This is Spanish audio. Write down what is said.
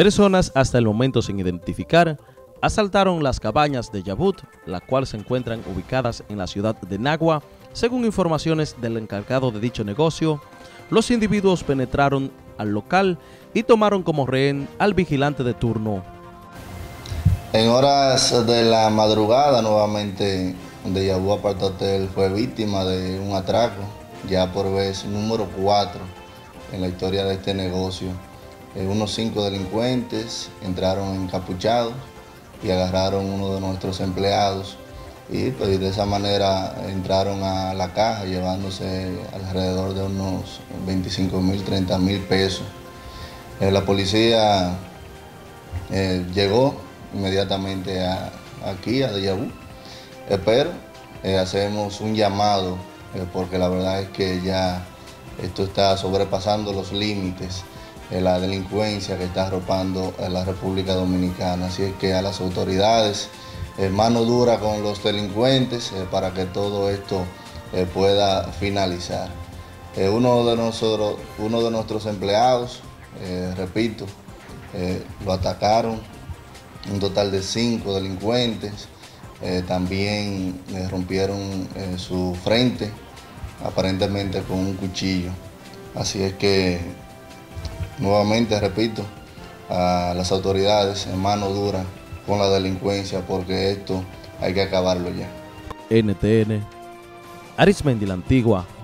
Personas hasta el momento sin identificar asaltaron las cabañas de Yabut, las cuales se encuentran ubicadas en la ciudad de Nagua. Según informaciones del encargado de dicho negocio, los individuos penetraron al local y tomaron como rehén al vigilante de turno. En horas de la madrugada, nuevamente, Yabut Apartotel fue víctima de un atraco, ya por vez número 4 en la historia de este negocio. Unos 5 delincuentes entraron encapuchados y agarraron uno de nuestros empleados y pues, de esa manera entraron a la caja llevándose alrededor de unos 25.000, 30.000 pesos. La policía llegó inmediatamente aquí, a Deyabú, pero hacemos un llamado porque la verdad es que ya esto está sobrepasando los límites. La delincuencia que está arropando la República Dominicana. Así es que a las autoridades, mano dura con los delincuentes para que todo esto pueda finalizar. Uno de nuestros empleados, repito, lo atacaron, un total de 5 delincuentes, también rompieron su frente, aparentemente con un cuchillo. Así es que nuevamente, repito, a las autoridades en mano dura con la delincuencia porque esto hay que acabarlo ya. NTN, Arismendi la Antigua.